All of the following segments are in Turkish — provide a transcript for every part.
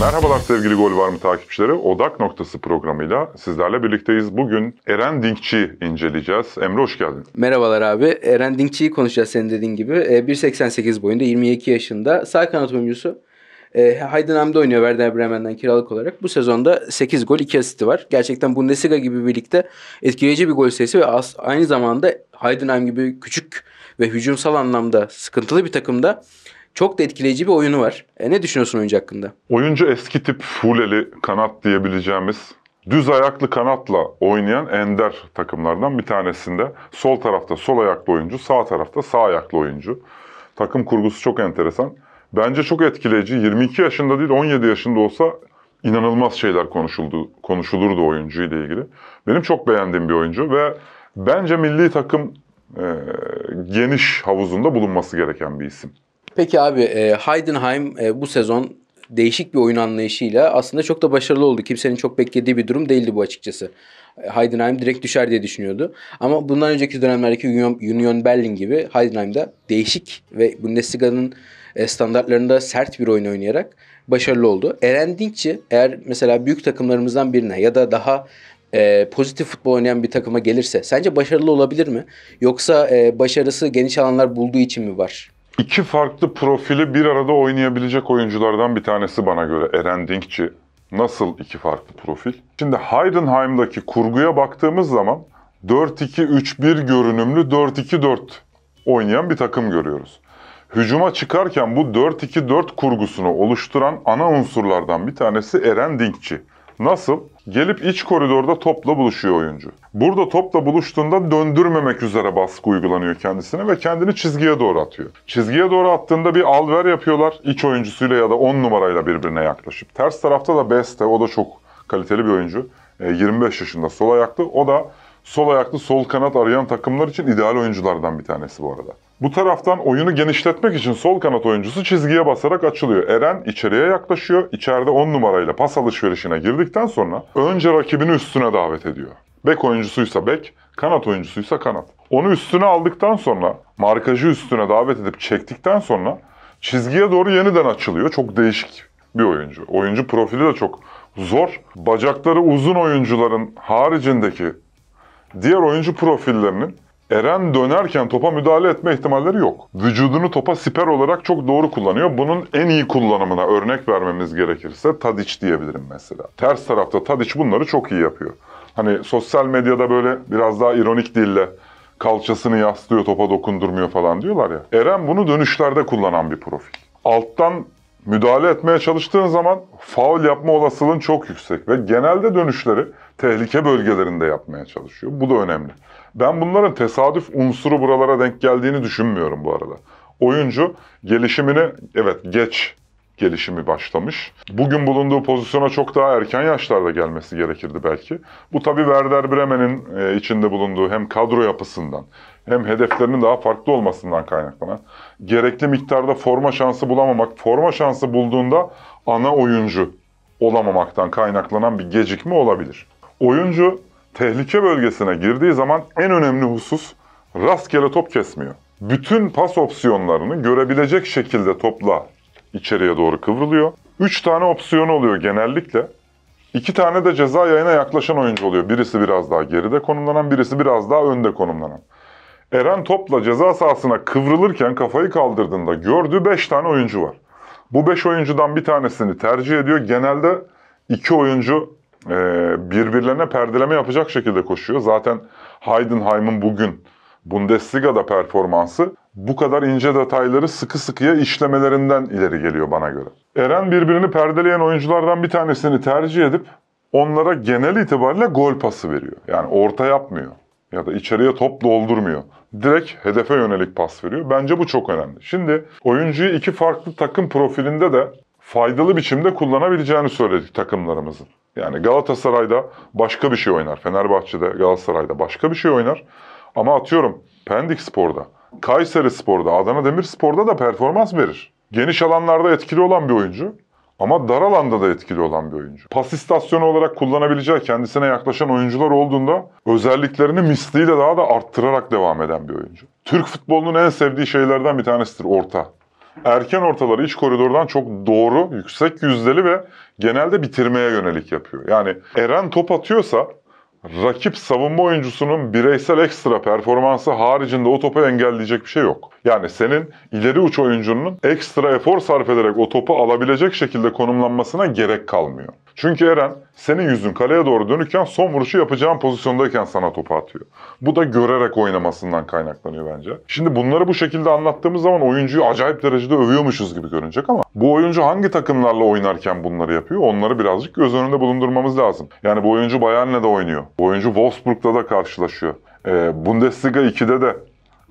Merhabalar sevgili Gol Var mı takipçileri. Odak Noktası programıyla sizlerle birlikteyiz. Bugün Eren Dinkçi'yi inceleyeceğiz. Emre hoş geldin. Merhabalar abi. Eren Dinkçi'yi konuşacağız senin dediğin gibi. 1.88 boyunda, 22 yaşında sağ kanat oyuncusu. Heidenheim'de oynuyor Werder Bremen'den kiralık olarak. Bu sezonda 8 gol 2 asisti var. Gerçekten Bundesliga gibi birlikte etkileyici bir gol sayısı ve aynı zamanda Heidenheim gibi küçük ve hücumsal anlamda sıkıntılı bir takımda çok da etkileyici bir oyunu var. Ne düşünüyorsun oyuncu hakkında? Oyuncu eski tip fuleli kanat diyebileceğimiz, düz ayaklı kanatla oynayan ender takımlardan bir tanesinde. Sol tarafta sol ayaklı oyuncu, sağ tarafta sağ ayaklı oyuncu. Takım kurgusu çok enteresan. Bence çok etkileyici. 22 yaşında değil 17 yaşında olsa inanılmaz şeyler konuşulurdu oyuncuyla ilgili. Benim çok beğendiğim bir oyuncu ve bence milli takım geniş havuzunda bulunması gereken bir isim. Peki abi, Heidenheim bu sezon değişik bir oyun anlayışıyla aslında çok da başarılı oldu. Kimsenin çok beklediği bir durum değildi bu açıkçası. Heidenheim direkt düşer diye düşünüyordu. Ama bundan önceki dönemlerdeki Union Berlin gibi Heidenheim'de değişik ve Bundesliga'nın standartlarında sert bir oyun oynayarak başarılı oldu. Eren Dinkçi eğer mesela büyük takımlarımızdan birine ya da daha pozitif futbol oynayan bir takıma gelirse sence başarılı olabilir mi? Yoksa başarısı geniş alanlar bulduğu için mi var? İki farklı profili bir arada oynayabilecek oyunculardan bir tanesi bana göre Eren Dinkçi. Nasıl iki farklı profil? Şimdi Heidenheim'daki kurguya baktığımız zaman 4-2-3-1 görünümlü 4-2-4 oynayan bir takım görüyoruz. Hücuma çıkarken bu 4-2-4 kurgusunu oluşturan ana unsurlardan bir tanesi Eren Dinkçi. Nasıl? Gelip iç koridorda topla buluşuyor oyuncu. Burada topla buluştuğunda döndürmemek üzere baskı uygulanıyor kendisine ve kendini çizgiye doğru atıyor. Çizgiye doğru attığında bir alver yapıyorlar iç oyuncusuyla ya da 10 numarayla birbirine yaklaşıp. Ters tarafta da Beste, o da çok kaliteli bir oyuncu. 25 yaşında sol ayaklı, o da sol ayaklı sol kanat arayan takımlar için ideal oyunculardan bir tanesi bu arada. Bu taraftan oyunu genişletmek için sol kanat oyuncusu çizgiye basarak açılıyor. Eren içeriye yaklaşıyor. İçeride 10 numarayla pas alışverişine girdikten sonra önce rakibini üstüne davet ediyor. Bek oyuncusuysa bek, kanat oyuncusuysa kanat. Onu üstüne aldıktan sonra, markajı üstüne davet edip çektikten sonra çizgiye doğru yeniden açılıyor. Çok değişik bir oyuncu. Oyuncu profili de çok zor. Bacakları uzun oyuncuların haricindeki diğer oyuncu profillerinin Eren dönerken topa müdahale etme ihtimalleri yok. Vücudunu topa siper olarak çok doğru kullanıyor. Bunun en iyi kullanımına örnek vermemiz gerekirse Tadic diyebilirim mesela. Ters tarafta Tadic bunları çok iyi yapıyor. Hani sosyal medyada böyle biraz daha ironik dille kalçasını yaslıyor, topa dokundurmuyor falan diyorlar ya. Eren bunu dönüşlerde kullanan bir profil. Alttan müdahale etmeye çalıştığın zaman faul yapma olasılığın çok yüksek ve genelde dönüşleri tehlike bölgelerinde yapmaya çalışıyor. Bu da önemli. Ben bunların tesadüf unsuru buralara denk geldiğini düşünmüyorum bu arada. Oyuncu gelişimini, evet geç gelişimi başlamış. Bugün bulunduğu pozisyona çok daha erken yaşlarda gelmesi gerekirdi belki. Bu tabii Werder Bremen'in içinde bulunduğu hem kadro yapısından hem hedeflerinin daha farklı olmasından kaynaklanan. Gerekli miktarda forma şansı bulamamak, forma şansı bulduğunda ana oyuncu olamamaktan kaynaklanan bir gecikme olabilir. Oyuncu tehlike bölgesine girdiği zaman en önemli husus rastgele top kesmiyor. Bütün pas opsiyonlarını görebilecek şekilde topla içeriye doğru kıvrılıyor. 3 tane opsiyonu oluyor genellikle. 2 tane de ceza yayına yaklaşan oyuncu oluyor. Birisi biraz daha geride konumlanan, birisi biraz daha önde konumlanan. Eren topla ceza sahasına kıvrılırken kafayı kaldırdığında gördüğü 5 tane oyuncu var. Bu 5 oyuncudan bir tanesini tercih ediyor. Genelde 2 oyuncu birbirlerine perdeleme yapacak şekilde koşuyor. Zaten Heidenheim'in bugün Bundesliga'da performansı bu kadar ince detayları sıkı sıkıya işlemelerinden ileri geliyor bana göre. Eren birbirini perdeleyen oyunculardan bir tanesini tercih edip onlara genel itibariyle gol pası veriyor. Yani orta yapmıyor ya da içeriye top doldurmuyor. Direkt hedefe yönelik pas veriyor. Bence bu çok önemli. Şimdi oyuncuyu iki farklı takım profilinde de faydalı biçimde kullanabileceğini söyledik takımlarımızın. Yani Galatasaray'da başka bir şey oynar. Fenerbahçe'de, Galatasaray'da başka bir şey oynar. Ama atıyorum Pendik Spor'da, Kayseri Spor'da, Adana Demirspor'da da performans verir. Geniş alanlarda etkili olan bir oyuncu ama dar alanda da etkili olan bir oyuncu. Pas istasyonu olarak kullanabileceği kendisine yaklaşan oyuncular olduğunda özelliklerini misliyle daha da arttırarak devam eden bir oyuncu. Türk futbolunun en sevdiği şeylerden bir tanesidir orta. erken ortaları iç koridordan çok doğru, yüksek yüzdeli ve genelde bitirmeye yönelik yapıyor. Yani Eren top atıyorsa rakip savunma oyuncusunun bireysel ekstra performansı haricinde o topu engelleyecek bir şey yok. Yani senin ileri uç oyuncunun ekstra efor sarf ederek o topu alabilecek şekilde konumlanmasına gerek kalmıyor. Çünkü Eren senin yüzün kaleye doğru dönükken son vuruşu yapacağın pozisyondayken sana topu atıyor. Bu da görerek oynamasından kaynaklanıyor bence. Şimdi bunları bu şekilde anlattığımız zaman oyuncuyu acayip derecede övüyormuşuz gibi görünecek ama bu oyuncu hangi takımlarla oynarken bunları yapıyor? Onları birazcık göz önünde bulundurmamız lazım. Yani bu oyuncu Bayern'le de oynuyor. Bu oyuncu Wolfsburg'da da karşılaşıyor. Bundesliga 2'de de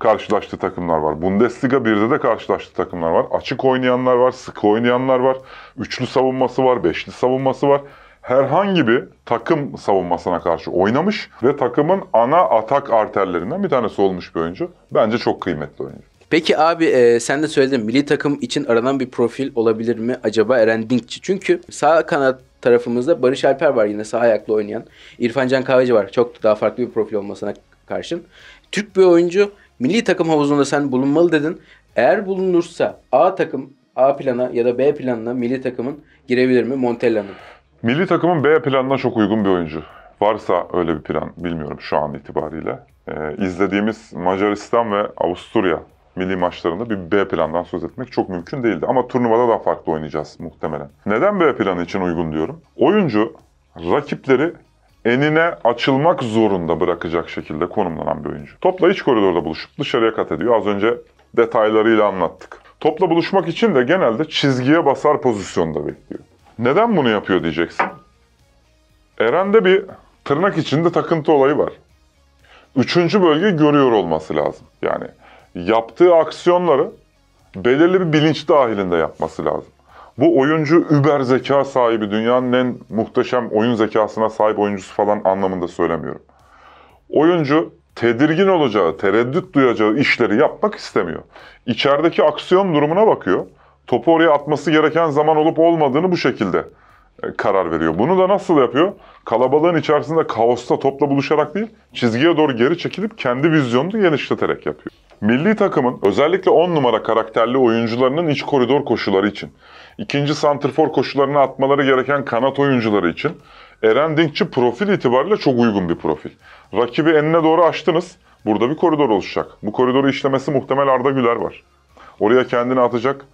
karşılaştığı takımlar var. Bundesliga 1'de de karşılaştığı takımlar var. Açık oynayanlar var, sıkı oynayanlar var. Üçlü savunması var, beşli savunması var. Herhangi bir takım savunmasına karşı oynamış ve takımın ana atak arterlerinden bir tanesi olmuş bir oyuncu. Bence çok kıymetli oyuncu. Peki abi sen de söyledin, milli takım için aranan bir profil olabilir mi acaba Eren Dinkçi? Çünkü sağ kanat tarafımızda Barış Alper var, yine sağ ayaklı oynayan. İrfan Can Kahveci var, çok daha farklı bir profil olmasına karşın. Türk bir oyuncu. Milli takım havuzunda sen bulunmalı dedin. Eğer bulunursa A plana ya da B planına milli takımın girebilir mi Montella'nın? Milli takımın B planına çok uygun bir oyuncu. Varsa öyle bir plan bilmiyorum şu an itibariyle. İzlediğimiz Macaristan ve Avusturya milli maçlarında bir B plandan söz etmek çok mümkün değildi. Ama turnuvada daha farklı oynayacağız muhtemelen. Neden B planı için uygun diyorum? Oyuncu rakipleri enine açılmak zorunda bırakacak şekilde konumlanan bir oyuncu. Topla iç koridorda buluşup dışarıya kat ediyor. Az önce detaylarıyla anlattık. Topla buluşmak için de genelde çizgiye basar pozisyonda bekliyor. Neden bunu yapıyor diyeceksin. Eren'de bir tırnak içinde takıntı olayı var. Üçüncü bölgeyi görüyor olması lazım. Yani yaptığı aksiyonları belirli bir bilinç dahilinde yapması lazım. Bu oyuncu über zeka sahibi, dünyanın en muhteşem oyun zekasına sahip oyuncusu falan anlamında söylemiyorum. Oyuncu tedirgin olacağı, tereddüt duyacağı işleri yapmak istemiyor. İçerideki aksiyon durumuna bakıyor. Topu oraya atması gereken zaman olup olmadığını bu şekilde karar veriyor. Bunu da nasıl yapıyor? Kalabalığın içerisinde kaosta topla buluşarak değil, çizgiye doğru geri çekilip kendi vizyonunu genişleterek yapıyor. Milli takımın özellikle 10 numara karakterli oyuncularının iç koridor koşuları için, ikinci santrfor koşularına atmaları gereken kanat oyuncuları için Eren Dinkçi profil itibariyle çok uygun bir profil. Rakibi enine doğru açtınız, burada bir koridor oluşacak. Bu koridoru işlemesi muhtemel Arda Güler var. Oraya kendini atacak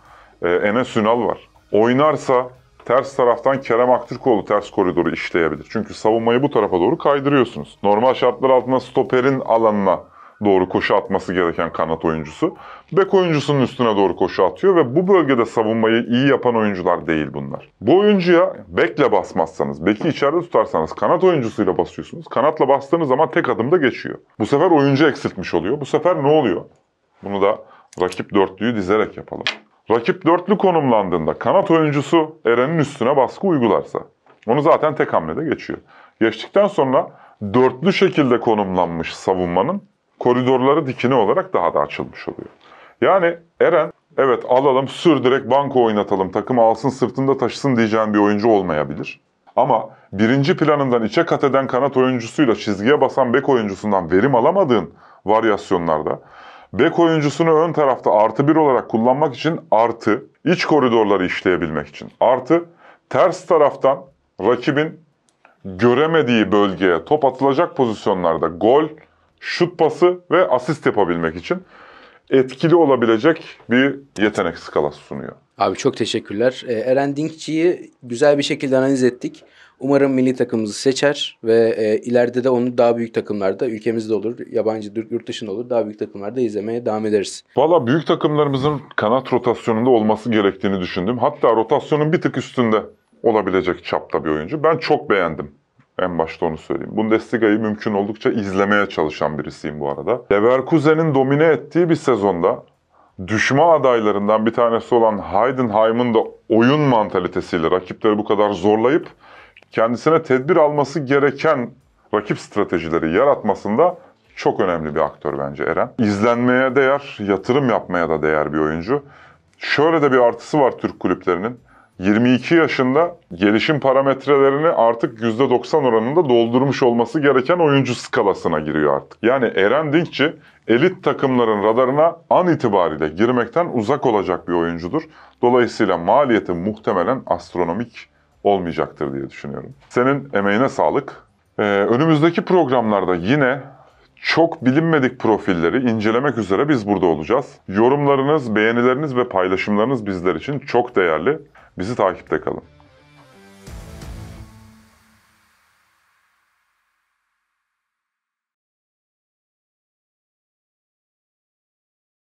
Enes Ünal var. Oynarsa ters taraftan Kerem Aktürkoğlu ters koridoru işleyebilir. Çünkü savunmayı bu tarafa doğru kaydırıyorsunuz. Normal şartlar altında stoperin alanına doğru koşu atması gereken kanat oyuncusu bek oyuncusunun üstüne doğru koşu atıyor ve bu bölgede savunmayı iyi yapan oyuncular değil bunlar. Bu oyuncuya bekle basmazsanız, beki içeride tutarsanız kanat oyuncusuyla basıyorsunuz. Kanatla bastığınız zaman tek adımda geçiyor. Bu sefer oyuncu eksiltmiş oluyor. Bu sefer ne oluyor? Bunu da rakip dörtlüyü dizerek yapalım. Rakip dörtlü konumlandığında kanat oyuncusu Eren'in üstüne baskı uygularsa onu zaten tek hamlede geçiyor. Geçtikten sonra dörtlü şekilde konumlanmış savunmanın koridorları dikine olarak daha da açılmış oluyor. Yani Eren, evet alalım sür direkt banko oynatalım, takım alsın sırtında taşısın diyeceğin bir oyuncu olmayabilir. Ama birinci planından içe kat eden kanat oyuncusuyla çizgiye basan bek oyuncusundan verim alamadığın varyasyonlarda bek oyuncusunu ön tarafta +1 olarak kullanmak için, artı iç koridorları işleyebilmek için, artı ters taraftan rakibin göremediği bölgeye top atılacak pozisyonlarda gol, şut pası ve asist yapabilmek için etkili olabilecek bir yetenek skalası sunuyor. Abi çok teşekkürler. Eren Dinkçi'yi güzel bir şekilde analiz ettik. Umarım milli takımımızı seçer ve ileride de onu daha büyük takımlarda, ülkemizde olur, yabancı yurt dışında olur, daha büyük takımlarda izlemeye devam ederiz. Valla büyük takımlarımızın kanat rotasyonunda olması gerektiğini düşündüm. Hatta rotasyonun bir tık üstünde olabilecek çapta bir oyuncu. Ben çok beğendim. En başta onu söyleyeyim. Bundesliga'yı mümkün oldukça izlemeye çalışan birisiyim bu arada. Leverkusen'in domine ettiği bir sezonda düşma adaylarından bir tanesi olan Heidenheim'ın da oyun mantalitesiyle rakipleri bu kadar zorlayıp kendisine tedbir alması gereken rakip stratejileri yaratmasında çok önemli bir aktör bence Eren. İzlenmeye değer, yatırım yapmaya da değer bir oyuncu. Şöyle de bir artısı var Türk kulüplerinin. 22 yaşında gelişim parametrelerini artık %90 oranında doldurmuş olması gereken oyuncu skalasına giriyor artık. Yani Eren Dinkçi elit takımların radarına an itibariyle girmekten uzak olacak bir oyuncudur. Dolayısıyla maliyeti muhtemelen astronomik olmayacaktır diye düşünüyorum. Senin emeğine sağlık. Önümüzdeki programlarda yine çok bilinmedik profilleri incelemek üzere biz burada olacağız. Yorumlarınız, beğenileriniz ve paylaşımlarınız bizler için çok değerli. Bizi takipte kalın.